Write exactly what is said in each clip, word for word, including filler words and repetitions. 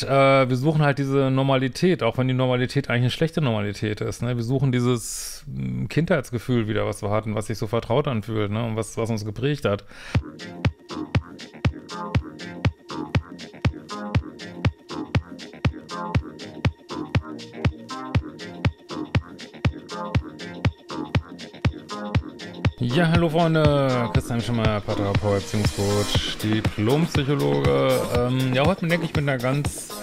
äh, wir suchen halt diese Normalität, auch wenn die Normalität eigentlich eine schlechte Normalität ist. Ne? Wir suchen dieses Kindheitsgefühl wieder, was wir hatten, was sich so vertraut anfühlt, ne? Und was, was uns geprägt hat. Ja, hallo Freunde, Christian Schimmer, Paterapower, Beziehungscoach, Diplompsychologe. Ähm, ja, heute denke ich mit einer ganz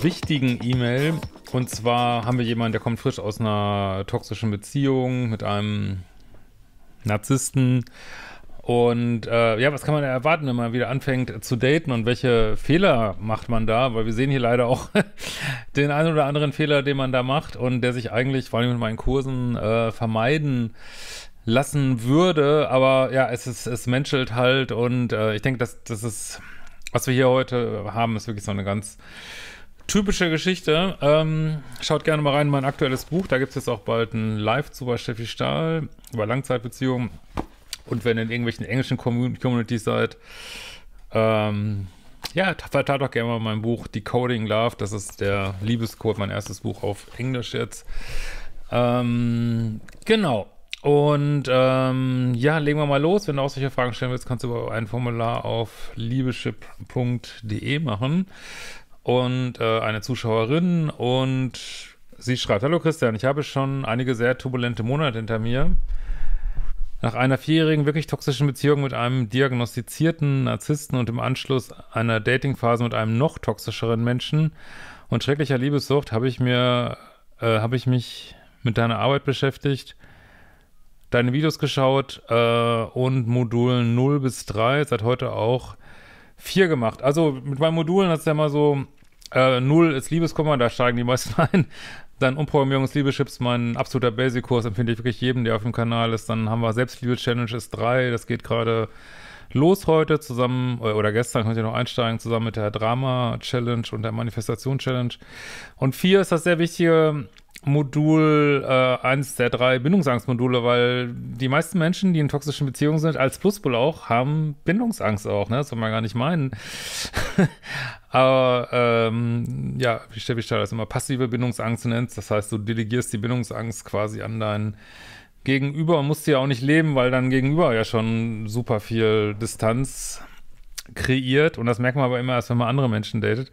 wichtigen E-Mail. Und zwar haben wir jemanden, der kommt frisch aus einer toxischen Beziehung mit einem Narzissten. Und äh, ja, was kann man da erwarten, wenn man wieder anfängt zu daten und welche Fehler macht man da? Weil wir sehen hier leider auch den einen oder anderen Fehler, den man da macht und der sich eigentlich, vor allem mit meinen Kursen, äh, vermeiden lassen würde, aber ja, es ist, es menschelt halt und äh, ich denke, dass das ist, was wir hier heute haben, ist wirklich so eine ganz typische Geschichte. Ähm, schaut gerne mal rein in mein aktuelles Buch, da gibt es jetzt auch bald ein Live zu bei Steffi Stahl über Langzeitbeziehungen und wenn ihr in irgendwelchen englischen Communities seid, ähm, ja, verteilt doch gerne mal mein Buch Decoding Love, das ist der Liebescode, mein erstes Buch auf Englisch jetzt. Ähm, genau. Und ähm, ja, legen wir mal los. Wenn du auch solche Fragen stellen willst, kannst du über ein Formular auf liebeschip punkt de machen. Und äh, eine Zuschauerin und sie schreibt: Hallo Christian, ich habe schon einige sehr turbulente Monate hinter mir. Nach einer vierjährigen, wirklich toxischen Beziehung mit einem diagnostizierten Narzissten und im Anschluss einer Datingphase mit einem noch toxischeren Menschen und schrecklicher Liebessucht habe ich mir, äh, habe ich mich mit deiner Arbeit beschäftigt. Deine Videos geschaut äh, und Modulen null bis drei, seit heute auch vier gemacht. Also mit meinen Modulen ist ja mal so, äh, null ist Liebeskummer, da steigen die meisten ein. Dann Umprogrammierung des Liebeschips, mein absoluter Basic-Kurs, empfehle ich wirklich jedem, der auf dem Kanal ist. Dann haben wir Selbstliebe-Challenge ist drei, das geht gerade los heute zusammen, oder gestern könnt ihr noch einsteigen, zusammen mit der Drama-Challenge und der Manifestation-Challenge. Und vier ist das sehr wichtige Modul, äh, eins der drei Bindungsangstmodule, weil die meisten Menschen, die in toxischen Beziehungen sind, als Pluspol auch, haben Bindungsangst auch, ne? Das soll man gar nicht meinen. Aber, ähm, ja, wie Steffi Stahl das immer passive Bindungsangst nennt, das heißt, du delegierst die Bindungsangst quasi an deinen Gegenüber und musst die ja auch nicht leben, weil dein Gegenüber ja schon super viel Distanz kreiert und das merkt man aber immer erst, wenn man andere Menschen datet.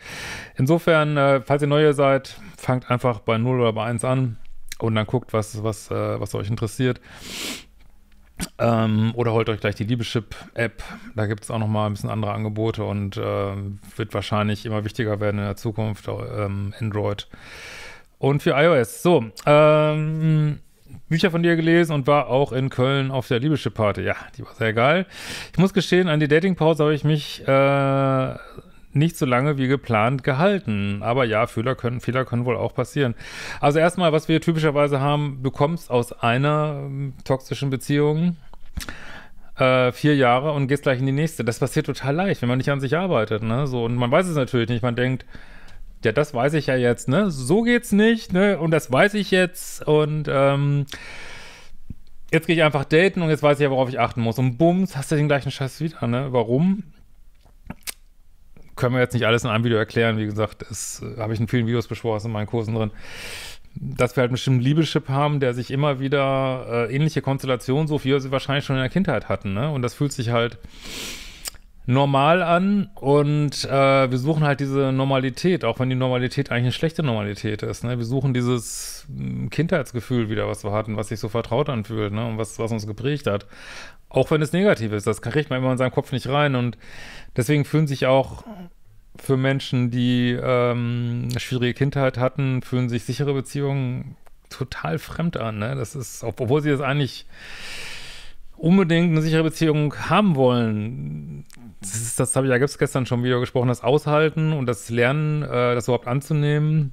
Insofern, äh, falls ihr Neue seid, fangt einfach bei null oder bei eins an und dann guckt, was, was, äh, was euch interessiert. Ähm, oder holt euch gleich die Liebeschip-App. Da gibt es auch nochmal ein bisschen andere Angebote und äh, wird wahrscheinlich immer wichtiger werden in der Zukunft, ähm, Android und für iOS. So, ähm, Bücher von dir gelesen und war auch in Köln auf der Liebeschip-Party. Ja, die war sehr geil. Ich muss gestehen, an die Datingpause habe ich mich äh, nicht so lange wie geplant gehalten. Aber ja, Fehler können, Fehler können wohl auch passieren. Also erstmal, was wir typischerweise haben, bekommst aus einer ähm, toxischen Beziehung äh, vier Jahre und gehst gleich in die nächste. Das passiert total leicht, wenn man nicht an sich arbeitet, ne? So, und man weiß es natürlich nicht. Man denkt, ja, das weiß ich ja jetzt, ne? So geht's nicht, ne? Und das weiß ich jetzt. Und ähm, jetzt gehe ich einfach daten und jetzt weiß ich ja, worauf ich achten muss. Und bums, hast du den gleichen Scheiß wieder, ne? Warum? Können wir jetzt nicht alles in einem Video erklären. Wie gesagt, das äh, habe ich in vielen Videos besprochen, ist in meinen Kursen drin. Dass wir halt einen bestimmten Liebeschip haben, der sich immer wieder äh, ähnliche Konstellationen, so wie wir sie wahrscheinlich schon in der Kindheit hatten, ne? Und das fühlt sich halt normal an und äh, wir suchen halt diese Normalität, auch wenn die Normalität eigentlich eine schlechte Normalität ist, ne? Wir suchen dieses Kindheitsgefühl wieder, was wir hatten, was sich so vertraut anfühlt, ne? Und was, was uns geprägt hat. Auch wenn es negativ ist, das kriegt man immer in seinem Kopf nicht rein und deswegen fühlen sich auch für Menschen, die ähm, eine schwierige Kindheit hatten, fühlen sich sichere Beziehungen total fremd an, ne? Das ist, obwohl sie das eigentlich unbedingt eine sichere Beziehung haben wollen. Das ist, das habe ich ja gestern schon im Video gesprochen, das Aushalten und das Lernen, äh, das überhaupt anzunehmen,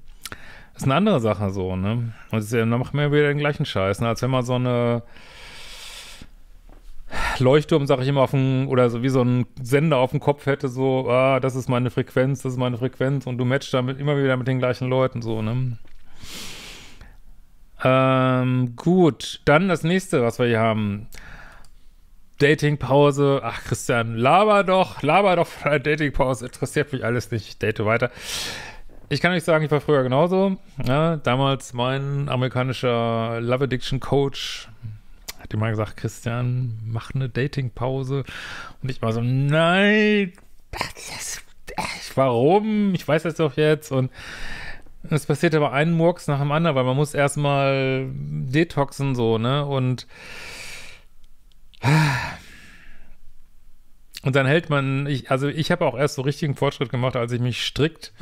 ist eine andere Sache so, ne? Und das ist ja, dann macht man ja wieder den gleichen Scheiß, ne? Als wenn man so eine Leuchtturm, sage ich immer, auf dem, oder so wie so ein Sender auf dem Kopf hätte, so, ah, das ist meine Frequenz, das ist meine Frequenz und du matchst damit immer wieder mit den gleichen Leuten, so, ne? Ähm, gut, dann das nächste, was wir hier haben. Datingpause. Ach, Christian, laber doch, laber doch von der Datingpause. Interessiert mich alles nicht. Ich date weiter. Ich kann euch sagen, ich war früher genauso. Ja, damals mein amerikanischer Love Addiction Coach hat immer gesagt, Christian, mach eine Datingpause. Und ich war so, nein, warum? Ich weiß das doch jetzt. Und es passiert aber einen Murks nach dem anderen, weil man muss erstmal detoxen, so, ne? Und und dann hält man, ich, also ich habe auch erst so richtigen Fortschritt gemacht, als ich mich strikt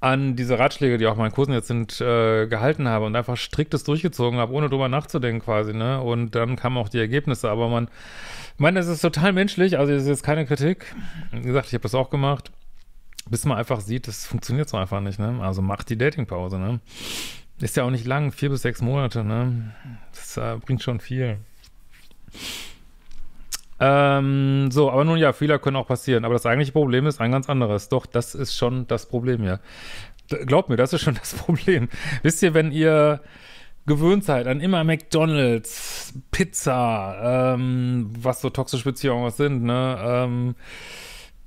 an diese Ratschläge, die auch meinen Kursen jetzt sind, äh, gehalten habe und einfach striktes durchgezogen habe, ohne drüber nachzudenken quasi, ne? Und dann kamen auch die Ergebnisse, aber man, ich meine, es ist total menschlich, also es ist jetzt keine Kritik. Wie gesagt, ich habe das auch gemacht, bis man einfach sieht, das funktioniert so einfach nicht, ne? Also macht die Datingpause, ne? Ist ja auch nicht lang, vier bis sechs Monate, ne? Das äh, bringt schon viel. Ähm, so, aber nun ja, Fehler können auch passieren, aber das eigentliche Problem ist ein ganz anderes. Doch, das ist schon das Problem, ja. Glaubt mir, das ist schon das Problem. Wisst ihr, wenn ihr gewöhnt seid an immer McDonald's, Pizza, ähm, was so toxische Beziehungen was sind, ne, ähm,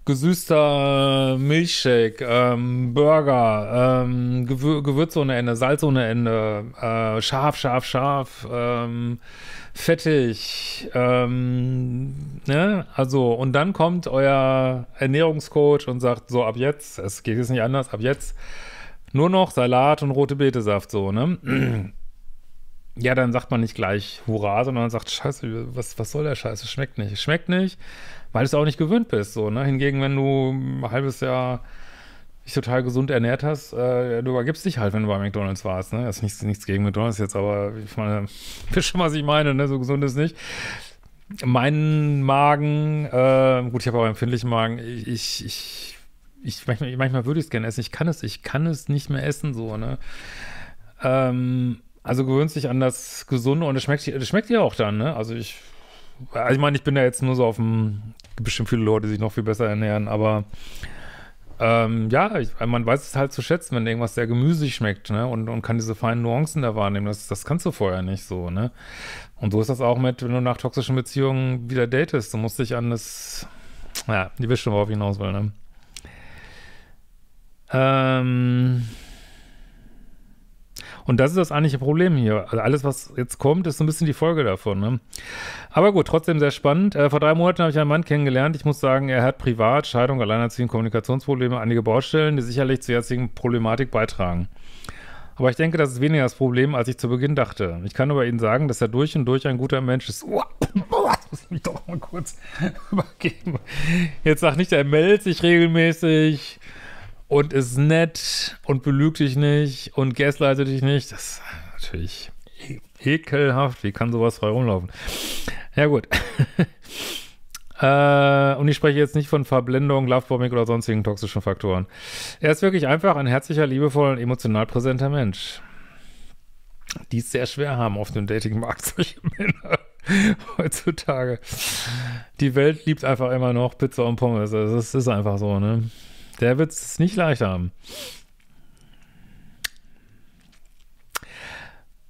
gesüßter Milchshake, ähm, Burger, ähm, Gewür Gewürz ohne Ende, Salz ohne Ende, äh, scharf, scharf, scharf, ähm, fettig, ähm, ne, also, und dann kommt euer Ernährungscoach und sagt, so, ab jetzt, es geht jetzt nicht anders, ab jetzt nur noch Salat und rote Betesaft, so, ne, ja, dann sagt man nicht gleich Hurra, sondern man sagt, scheiße, was, was soll der Scheiß, das schmeckt nicht, schmeckt nicht, weil du es auch nicht gewöhnt bist, so, ne? Hingegen, wenn du ein halbes Jahr dich total gesund ernährt hast, äh, du übergibst dich halt, wenn du bei McDonald's warst, ne? Das ist nichts, nichts gegen McDonald's jetzt, aber ich meine, wisst schon, was ich meine, ne? So gesund ist nicht. Mein Magen, äh, gut, ich habe auch einen empfindlichen Magen, ich, ich, ich, ich manchmal, manchmal würde ich es gerne essen, ich kann es, ich kann es nicht mehr essen, so, ne? Ähm, also gewöhnst dich an das Gesunde und es schmeckt, das schmeckt dir auch dann, ne? Also ich, also ich meine, ich bin ja jetzt nur so auf dem, gibt bestimmt viele Leute, die sich noch viel besser ernähren, aber ähm, ja, ich, man weiß es halt zu schätzen, wenn irgendwas sehr gemüsig schmeckt, ne? Und, und kann diese feinen Nuancen da wahrnehmen, das, das kannst du vorher nicht so, ne? Und so ist das auch mit, wenn du nach toxischen Beziehungen wieder datest, du musst dich an das, ja, die wisst schon, worauf ich hinaus will, ne? Ähm... Und das ist das eigentliche Problem hier. Also alles, was jetzt kommt, ist so ein bisschen die Folge davon, ne? Aber gut, trotzdem sehr spannend. Äh, vor drei Monaten habe ich einen Mann kennengelernt. Ich muss sagen, er hat privat, Scheidung, Alleinerziehung, Kommunikationsprobleme, einige Baustellen, die sicherlich zur jetzigen Problematik beitragen. Aber ich denke, das ist weniger das Problem, als ich zu Beginn dachte. Ich kann über ihn sagen, dass er durch und durch ein guter Mensch ist. Oh, das muss mich doch mal kurz übergeben. Jetzt sag nicht, er meldet sich regelmäßig. Und ist nett und belügt dich nicht und gaslightet dich nicht. Das ist natürlich ekelhaft. Wie kann sowas frei rumlaufen? Ja gut. äh, und ich spreche jetzt nicht von Verblendung, Lovebombing oder sonstigen toxischen Faktoren. Er ist wirklich einfach ein herzlicher, liebevoller und emotional präsenter Mensch. Die es sehr schwer haben auf dem Datingmarkt, solche Männer heutzutage. Die Welt liebt einfach immer noch Pizza und Pommes. Das ist einfach so, ne? Der wird es nicht leicht haben.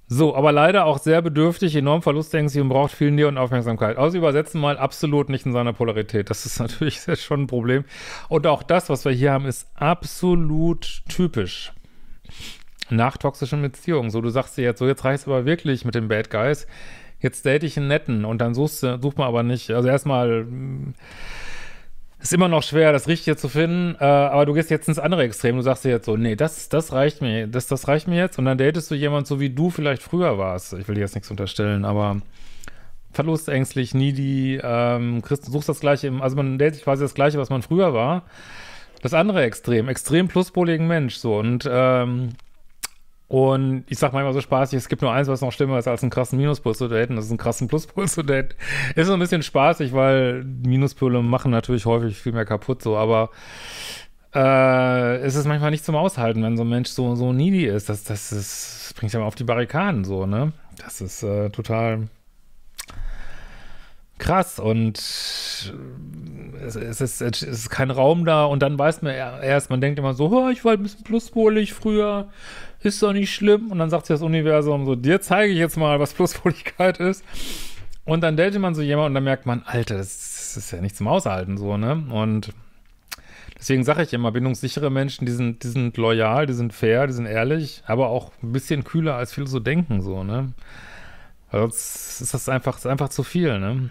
So, aber leider auch sehr bedürftig, enorm verlusttängstlich und braucht viel Nähe und Aufmerksamkeit. Also übersetzen mal absolut nicht in seiner Polarität. Das ist natürlich schon ein Problem. Und auch das, was wir hier haben, ist absolut typisch. Nach toxischen Beziehungen. So, du sagst dir jetzt, so jetzt reicht es aber wirklich mit dem Bad Guys. Jetzt date ich einen Netten und dann suchst du, sucht man aber nicht. Also erstmal... Ist immer noch schwer, das Richtige zu finden, äh, aber du gehst jetzt ins andere Extrem. Du sagst dir jetzt so, nee, das, das reicht mir, das, das reicht mir jetzt. Und dann datest du jemanden, so wie du vielleicht früher warst. Ich will dir jetzt nichts unterstellen, aber verlustängstlich, needy, ähm, kriegst, suchst das Gleiche, im, also man datet quasi das Gleiche, was man früher war. Das andere Extrem, extrem pluspoligen Mensch, so. Und, ähm, und ich sag manchmal so spaßig, es gibt nur eins, was noch schlimmer ist, als einen krassen Minuspol zu daten, das ist einen krassen Pluspol zu daten. Ist so ein bisschen spaßig, weil Minuspole machen natürlich häufig viel mehr kaputt, so, aber äh, es ist manchmal nicht zum Aushalten, wenn so ein Mensch so, so needy ist. Das, das, ist, das bringt ja mal auf die Barrikaden, so, ne? Das ist äh, total krass und es, es, ist, es ist kein Raum da und dann weiß man erst, man denkt immer so, oh, ich war ein bisschen pluspolig früher, ist doch nicht schlimm und dann sagt sich das Universum so, dir zeige ich jetzt mal, was Pluspoligkeit ist Und dann datet man so jemanden und dann merkt man, Alter, das ist ja nicht zum Aushalten so, ne? Und deswegen sage ich immer, bindungssichere Menschen, die sind, die sind loyal, die sind fair, die sind ehrlich, aber auch ein bisschen kühler, als viele so denken, so, ne? Sonst ist das einfach, ist einfach zu viel, ne?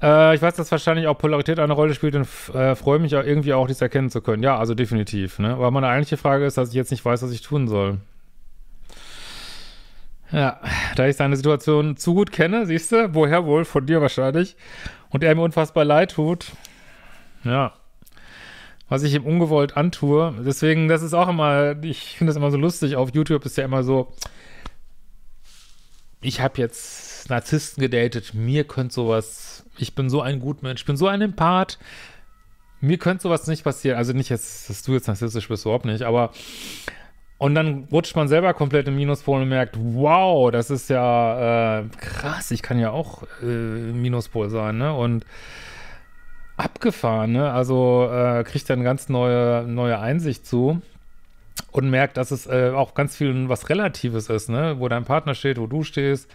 Äh, ich weiß, dass wahrscheinlich auch Polarität eine Rolle spielt und äh, freue mich auch irgendwie auch, dies erkennen zu können. Ja, also definitiv, ne? Aber meine eigentliche Frage ist, dass ich jetzt nicht weiß, was ich tun soll. Ja, da ich seine Situation zu gut kenne, siehst du, woher wohl, von dir wahrscheinlich, und er mir unfassbar leid tut, ja, was ich ihm ungewollt antue, deswegen, das ist auch immer, ich finde das immer so lustig, auf YouTube ist ja immer so, ich habe jetzt Narzissten gedatet, mir könnt sowas, ich bin so ein Gutmensch, ich bin so ein Empath, mir könnte sowas nicht passieren, also nicht jetzt, dass du jetzt narzisstisch bist, überhaupt nicht, aber... Und dann rutscht man selber komplett im Minuspol und merkt, wow, das ist ja äh, krass, ich kann ja auch äh, Minuspol sein, ne? Und abgefahren, ne? Also äh, kriegt dann ganz neue, neue Einsicht zu und merkt, dass es äh, auch ganz viel was Relatives ist, ne? Wo dein Partner steht, wo du stehst.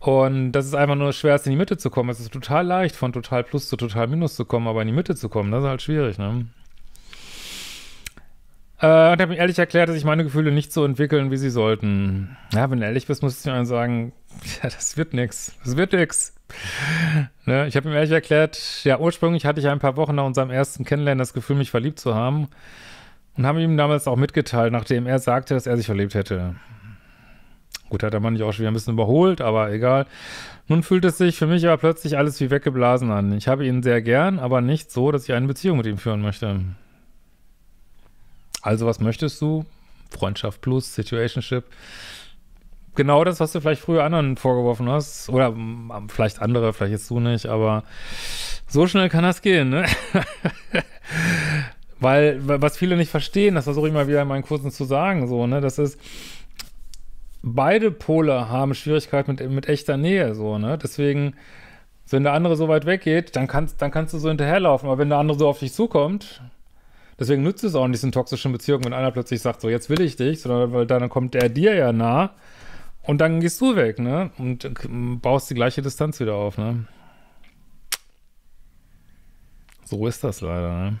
Und das ist einfach nur schwer, in die Mitte zu kommen. Es ist total leicht, von total Plus zu total Minus zu kommen, aber in die Mitte zu kommen, das ist halt schwierig, ne? Und habe mir ehrlich erklärt, dass ich meine Gefühle nicht so entwickeln, wie sie sollten. Ja, wenn du ehrlich bist, muss ich mir sagen, ja, das wird nix. Das wird nix. Ne? Ich habe ihm ehrlich erklärt, ja, ursprünglich hatte ich ein paar Wochen nach unserem ersten Kennenlernen das Gefühl, mich verliebt zu haben. Und habe ihm damals auch mitgeteilt, nachdem er sagte, dass er sich verliebt hätte. Gut, hat der Mann mich auch schon wieder ein bisschen überholt, aber egal. Nun fühlt es sich für mich aber plötzlich alles wie weggeblasen an. Ich habe ihn sehr gern, aber nicht so, dass ich eine Beziehung mit ihm führen möchte. Also was möchtest du? Freundschaft plus, Situationship. Genau das, was du vielleicht früher anderen vorgeworfen hast. Oder vielleicht andere, vielleicht jetzt du nicht, aber so schnell kann das gehen, ne? Weil, was viele nicht verstehen, das versuche ich mal wieder in meinen Kursen zu sagen, so, ne? Das ist, beide Pole haben Schwierigkeiten mit, mit echter Nähe, so, ne? Deswegen, wenn der andere so weit weggeht, dann kannst, dann kannst du so hinterherlaufen. Aber wenn der andere so auf dich zukommt... Deswegen nützt es auch nicht in toxischen Beziehungen, wenn einer plötzlich sagt, so, jetzt will ich dich, sondern weil dann kommt der dir ja nah und dann gehst du weg, ne? Und baust die gleiche Distanz wieder auf, ne? So ist das leider, ne?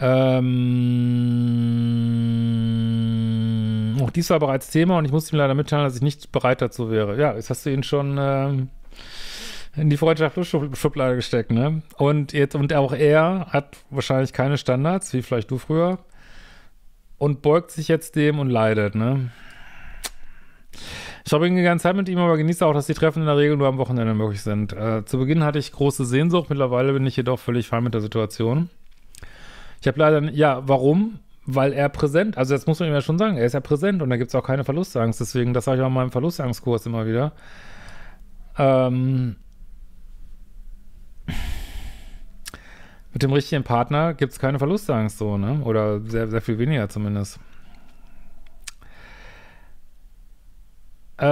Ähm, auch dies war bereits Thema und ich musste ihm leider mitteilen, dass ich nicht bereit dazu wäre. Ja, jetzt hast du ihn schon... Ähm, in die Freundschaftsschublade gesteckt, ne? Und jetzt, und auch er hat wahrscheinlich keine Standards, wie vielleicht du früher, und beugt sich jetzt dem und leidet, ne? Ich verbringe die ganze Zeit mit ihm, aber genieße auch, dass die Treffen in der Regel nur am Wochenende möglich sind. Äh, zu Beginn hatte ich große Sehnsucht, mittlerweile bin ich jedoch völlig fein mit der Situation. Ich habe leider, ja, warum? Weil er präsent, also das muss man ihm ja schon sagen, er ist ja präsent und da gibt es auch keine Verlustangst, deswegen, das sage ich auch in meinem Verlustangstkurs immer wieder. Ähm, Mit dem richtigen Partner gibt es keine Verlustangst, so, ne? Oder sehr, sehr viel weniger zumindest. Äh,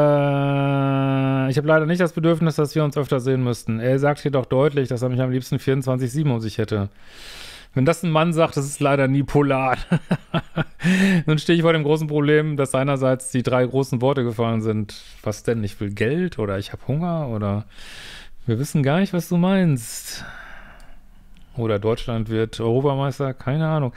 ich habe leider nicht das Bedürfnis, dass wir uns öfter sehen müssten. Er sagt jedoch deutlich, dass er mich am liebsten vierundzwanzig sieben um sich hätte. Wenn das ein Mann sagt, das ist leider nie polar. Nun stehe ich vor dem großen Problem, dass seinerseits die drei großen Worte gefallen sind. Was denn? Ich will Geld oder ich habe Hunger oder wir wissen gar nicht, was du meinst. Oder Deutschland wird Europameister, keine Ahnung.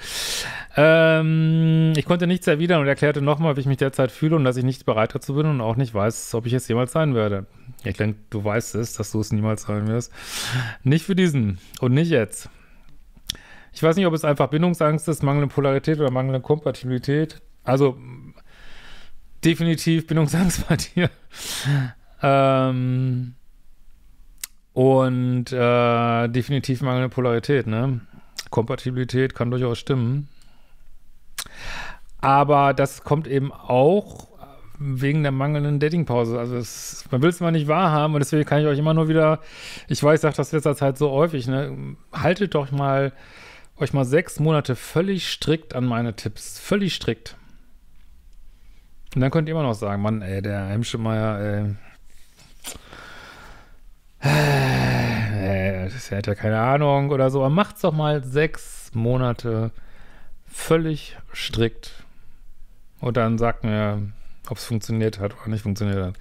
Ähm, ich konnte nichts erwidern und erklärte nochmal, wie ich mich derzeit fühle und dass ich nicht bereit dazu bin und auch nicht weiß, ob ich es jemals sein werde. Ich denke, du weißt es, dass du es niemals sein wirst. Nicht für diesen und nicht jetzt. Ich weiß nicht, ob es einfach Bindungsangst ist, mangelnde Polarität oder mangelnde Kompatibilität. Also definitiv Bindungsangst bei dir. Ähm... Und äh, definitiv mangelnde Polarität, ne? Kompatibilität kann durchaus stimmen. Aber das kommt eben auch wegen der mangelnden Datingpause. Also es, man will es mal nicht wahrhaben und deswegen kann ich euch immer nur wieder, ich weiß, ich sage das letzter Zeit so häufig, ne? Haltet doch mal, euch mal sechs Monate völlig strikt an meine Tipps. Völlig strikt. Und dann könnt ihr immer noch sagen, Mann, ey, der Hemschemeier, ey, das hat ja keine Ahnung oder so, aber macht's doch mal sechs Monate völlig strikt. Und dann sagt mir, ob es funktioniert hat oder nicht funktioniert hat.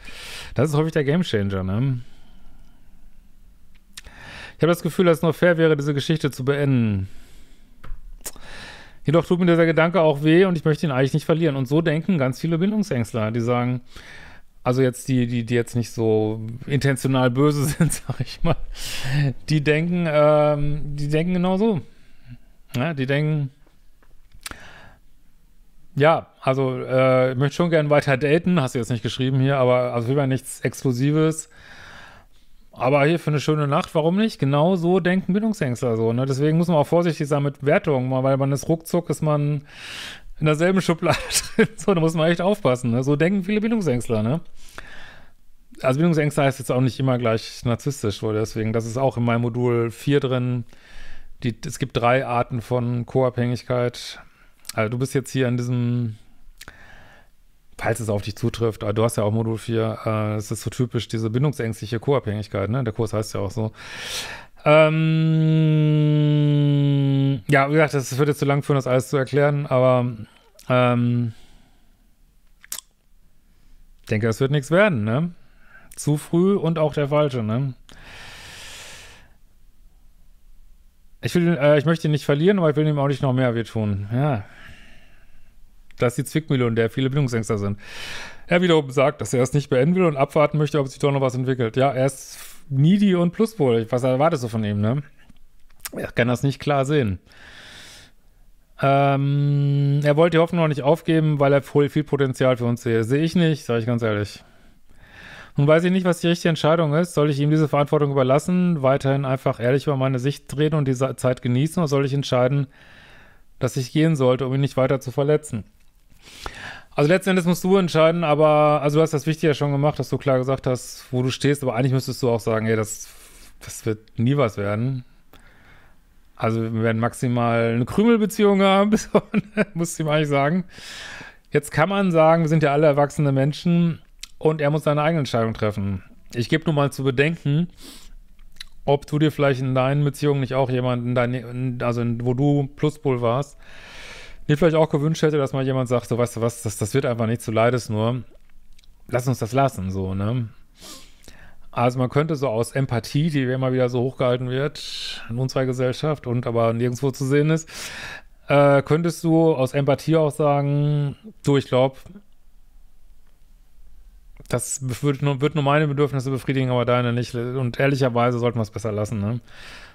Das ist häufig der Gamechanger, ne? Ich habe das Gefühl, dass es nur fair wäre, diese Geschichte zu beenden. Jedoch tut mir dieser Gedanke auch weh und ich möchte ihn eigentlich nicht verlieren. Und so denken ganz viele Bindungsängstler, die sagen, also jetzt die, die, die jetzt nicht so intentional böse sind, sag ich mal, die denken, ähm, die denken genau so. Ja, die denken, ja, also äh, ich möchte schon gerne weiter daten, hast du jetzt nicht geschrieben hier, aber also will man nichts Exklusives. Aber hier für eine schöne Nacht, warum nicht? Genau so denken Bindungsängstler so, ne? Deswegen muss man auch vorsichtig sein mit Wertungen, weil man ist ruckzuck, ist man in derselben Schublade drin. So, da muss man echt aufpassen, ne? So denken viele Bindungsängstler, ne? Also Bindungsängstler heißt jetzt auch nicht immer gleich narzisstisch, weil deswegen, das ist auch in meinem Modul vier drin. Die, es gibt drei Arten von Co-Abhängigkeit. Also du bist jetzt hier in diesem, falls es auf dich zutrifft, du hast ja auch Modul vier, es äh, ist so typisch, diese bindungsängstliche Co-Abhängigkeit, ne? Der Kurs heißt ja auch so. Ähm, ja, wie gesagt, das wird jetzt zu lang führen, das alles zu erklären, aber ähm, ich denke, das wird nichts werden, ne? Zu früh und auch der falsche, ne? Ich will, äh, ich möchte ihn nicht verlieren, aber ich will ihm auch nicht noch mehr wehtun, ja. Das ist die Zwickmühle, in der viele Bindungsängstler sind. Er wiederum sagt, dass er es nicht beenden will und abwarten möchte, ob sich doch noch was entwickelt. Ja, er ist needy und pluspol. Was erwartest du von ihm, ne? Er kann das nicht klar sehen. Ähm, er wollte die Hoffnung noch nicht aufgeben, weil er voll viel Potenzial für uns sehe. Sehe ich nicht, sage ich ganz ehrlich. Nun weiß ich nicht, was die richtige Entscheidung ist. Soll ich ihm diese Verantwortung überlassen, weiterhin einfach ehrlich über meine Sicht reden und die Zeit genießen, oder soll ich entscheiden, dass ich gehen sollte, um ihn nicht weiter zu verletzen? Also letzten Endes musst du entscheiden, aber also du hast das Wichtige ja schon gemacht, dass du klar gesagt hast, wo du stehst, aber eigentlich müsstest du auch sagen, ey, das, das wird nie was werden. Also wir werden maximal eine Krümelbeziehung haben, musst du ihm eigentlich sagen. Jetzt kann man sagen, wir sind ja alle erwachsene Menschen und er muss seine eigene Entscheidung treffen. Ich gebe nur mal zu bedenken, ob du dir vielleicht in deinen Beziehungen nicht auch jemanden, dein, also in, wo du Pluspol warst, mir vielleicht auch gewünscht hätte, dass mal jemand sagt, so, weißt du was, das, das wird einfach nicht, du leidest nur, lass uns das lassen, so, ne? Also man könnte so aus Empathie, die immer wieder so hochgehalten wird in unserer Gesellschaft und aber nirgendwo zu sehen ist, äh, könntest du aus Empathie auch sagen, du, ich glaube, das wird nur, wird nur meine Bedürfnisse befriedigen, aber deine nicht. Und ehrlicherweise sollten wir es besser lassen, ne?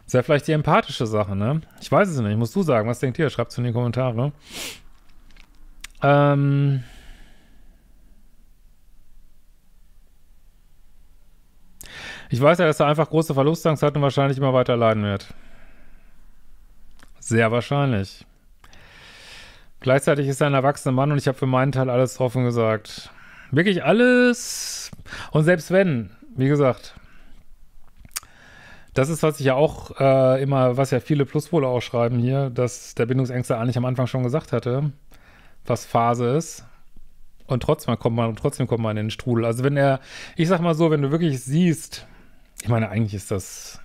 Das wäre vielleicht die empathische Sache, ne? Ich weiß es nicht, musst du sagen. Was denkt ihr? Schreibt es in die Kommentare. Ähm ich weiß ja, dass er einfach große Verlustangst hat und wahrscheinlich immer weiter leiden wird. Sehr wahrscheinlich. Gleichzeitig ist er ein erwachsener Mann und ich habe für meinen Teil alles offen gesagt. Wirklich alles. Und selbst wenn, wie gesagt, das ist, was ich ja auch äh, immer, was ja viele Pluspole auch schreiben hier, dass der Bindungsängstler eigentlich am Anfang schon gesagt hatte, was Phase ist. Und trotzdem kommt man, trotzdem kommt man in den Strudel. Also wenn er, ich sag mal so, wenn du wirklich siehst, ich meine, eigentlich ist das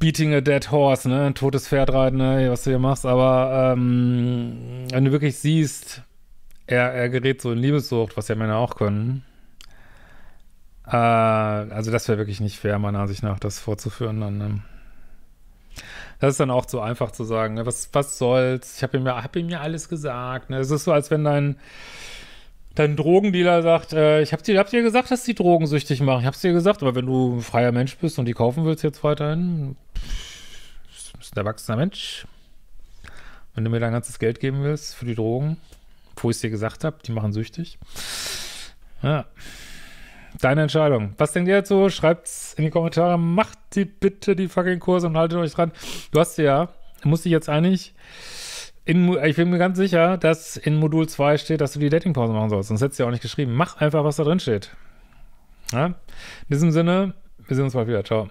beating a dead horse, ne, ein totes Pferd reiten, ne, was du hier machst, aber ähm, wenn du wirklich siehst, er, er gerät so in Liebessucht, was ja Männer auch können. Äh, also das wäre wirklich nicht fair, meiner Ansicht nach, das vorzuführen. Dann, ne? Das ist dann auch zu einfach zu sagen, ne? was, was soll's, ich habe ihm, ja, hab ihm ja alles gesagt. Ne? Es ist so, als wenn dein, dein Drogendealer sagt, äh, ich habe dir, hab dir gesagt, dass die Drogen süchtig machen, ich habe es dir gesagt, aber wenn du ein freier Mensch bist und die kaufen willst jetzt weiterhin, bist ein erwachsener Mensch, wenn du mir dein ganzes Geld geben willst für die Drogen, wo ich es dir gesagt habe, die machen süchtig. Ja. Deine Entscheidung. Was denkt ihr dazu? Schreibt's in die Kommentare. Macht die bitte die fucking Kurse und haltet euch dran. Du hast ja, musst dich jetzt eigentlich, in, ich bin mir ganz sicher, dass in Modul zwei steht, dass du die Datingpause machen sollst. Sonst hättest du ja auch nicht geschrieben. Mach einfach, was da drin steht. Ja? In diesem Sinne, wir sehen uns bald wieder. Ciao.